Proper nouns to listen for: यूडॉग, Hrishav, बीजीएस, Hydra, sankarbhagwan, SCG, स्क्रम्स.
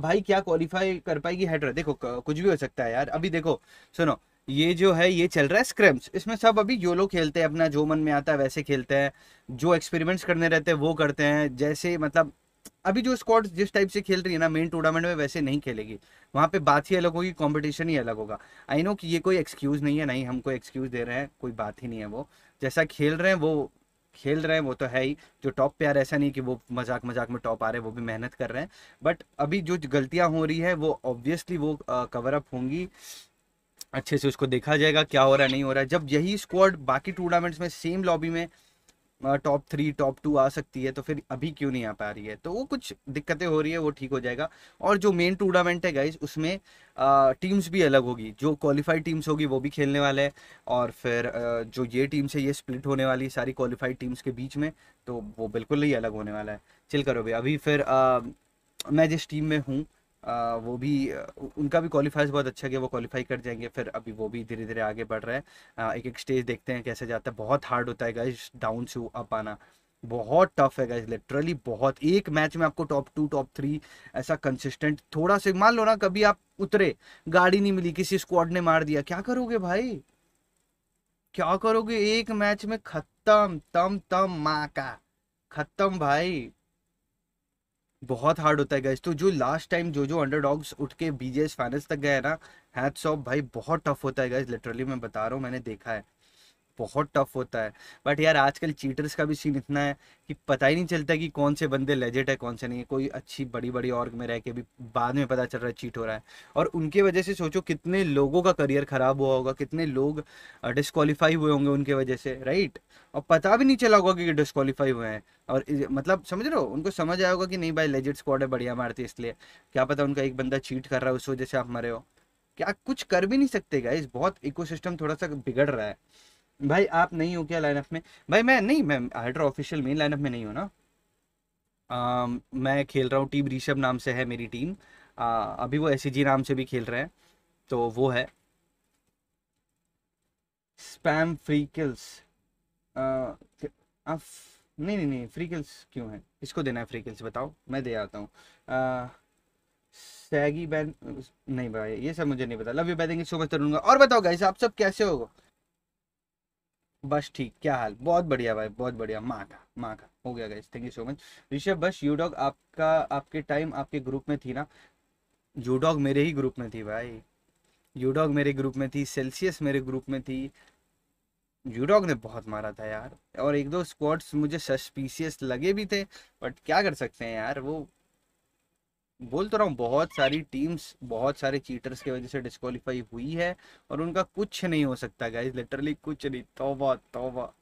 भाई क्या क्वालिफाई कर पाएगी हाइड्रा? देखो कुछ भी हो सकता है यार। अभी देखो सुनो, ये जो है ये चल रहा है स्क्रम्स, इसमें सब अभी योलो खेलते हैं, अपना जो मन में आता है वैसे खेलते हैं, जो एक्सपेरिमेंट्स करने रहते हैं वो करते हैं। जैसे मतलब अभी जो स्क्वाड जिस टाइप से खेल रही है ना मेन टूर्नामेंट में वैसे नहीं खेलेगी, वहाँ पे बात ही अलग होगी, कॉम्पिटिशन ही अलग होगा। आई नो कि ये कोई एक्सक्यूज़ नहीं है, नहीं हम कोई एक्सक्यूज़ दे रहे हैं, कोई बात ही नहीं है। वो जैसा खेल रहे हैं वो खेल रहे हैं, वो तो है ही। जो टॉप पे यार ऐसा नहीं कि वो मजाक मजाक में टॉप आ रहे हैं, वो भी मेहनत कर रहे हैं। बट अभी जो गलतियाँ हो रही है वो ऑब्वियसली वो कवर अप होंगी, अच्छे से उसको देखा जाएगा क्या हो रहा है नहीं हो रहा है। जब यही स्क्वाड बाकी टूर्नामेंट्स में सेम लॉबी में टॉप 3 टॉप 2 आ सकती है तो फिर अभी क्यों नहीं आ पा रही है? तो वो कुछ दिक्कतें हो रही है, वो ठीक हो जाएगा। और जो मेन टूर्नामेंट है गाइज उसमें टीम्स भी अलग होगी, जो क्वालिफाइड टीम्स होगी वो भी खेलने वाले हैं, और फिर जो ये टीम्स है ये स्प्लिट होने वाली है सारी क्वालिफाइड टीम्स के बीच में, तो वो बिल्कुल ही अलग होने वाला है। चिल करो भाई। अभी फिर मैं जिस टीम में हूँ वो भी उनका भी क्वालिफाइज बहुत अच्छा गया, वो क्वालिफाई कर जाएंगे। फिर अभी वो भी धीरे धीरे आगे बढ़ रहा है, एक एक स्टेज देखते हैं कैसे जाता है। बहुत हार्ड होता है गाइस डाउन से अप आना, बहुत टफ है गाइस, लिटरली बहुत। एक मैच में आपको टॉप 2 टॉप 3 ऐसा कंसिस्टेंट, थोड़ा से मान लो ना कभी आप उतरे, गाड़ी नहीं मिली, किसी स्क्वाड ने मार दिया, क्या करोगे भाई? क्या करोगे? एक मैच में खत्म, तम तम माँ का खत्म भाई, बहुत हार्ड होता है गाइस। तो जो लास्ट टाइम जो अंडरडॉग्स उठ के बीजीएस फाइनल्स तक गए ना, हैट्स ऑफ भाई, बहुत टफ होता है गाइस, लिटरली मैं बता रहा हूँ, मैंने देखा है, बहुत टफ होता है। बट यार आजकल चीटर्स का भी सीन इतना है कि पता ही नहीं चलता कि कौन से बंदे लेजेट है कौन से नहीं है। कोई अच्छी बड़ी बड़ी ऑर्ग में रह के भी बाद में पता चल रहा है चीट हो रहा है, और उनके वजह से सोचो कितने लोगों का करियर खराब हुआ होगा, कितने लोग डिस्क्वालीफाई हुए होंगे उनके वजह से, राइट? और पता भी नहीं चला होगा कि डिस्क्वालीफाई हुए हैं, और मतलब समझ रहे हो, उनको समझ आया होगा कि नहीं भाई लेजेट स्क्वाड है, बढ़िया मारती है, इसलिए। क्या पता उनका एक बंदा चीट कर रहा है उस वजह से आप मरे हो। क्या कुछ कर भी नहीं सकते गाइस, बहुत इकोसिस्टम थोड़ा सा बिगड़ रहा है। भाई आप नहीं हो क्या लाइनअप में? भाई मैं नहीं, मैं हाइड्रा ऑफिशियल मेन लाइनअप में नहीं हूँ ना। मैं खेल रहा हूँ, टीम ऋषभ नाम से है मेरी टीम, अभी वो SCG नाम से भी खेल रहे हैं, तो वो है स्पैम फ्री किल्स। नहीं, फ्री किल्स क्यों है? इसको देना है फ्री किल्स, बताओ, मैं दे आता हूँ। सैगी बैन नहीं भाई, ये सब मुझे नहीं पता। लव यू बैन, थैंक यू सो मच तरुणगा। और बताओ गाइस आप सब कैसे हो? बस ठीक, क्या हाल? बहुत बढ़िया भाई, बहुत बढ़िया। माँ का हो गया guys, thank you so much. Rishabh बस यूडॉग आपका आपके टाइम आपके ग्रुप में थी ना? यूडॉग मेरे ही ग्रुप में थी भाई, यूडॉग मेरे ग्रुप में थी, सेल्सियस मेरे ग्रुप में थी। यूडॉग ने बहुत मारा था यार, और एक दो स्क्वाड्स मुझे सस्पिशियस लगे भी थे, बट क्या कर सकते हैं यार। वो बोल तो रहा हूँ, बहुत सारी टीम्स बहुत सारे चीटर्स की वजह से डिस्क्वालीफाई हुई है, और उनका कुछ नहीं हो सकता गाइस, लिटरली कुछ नहीं। तौबा तौबा।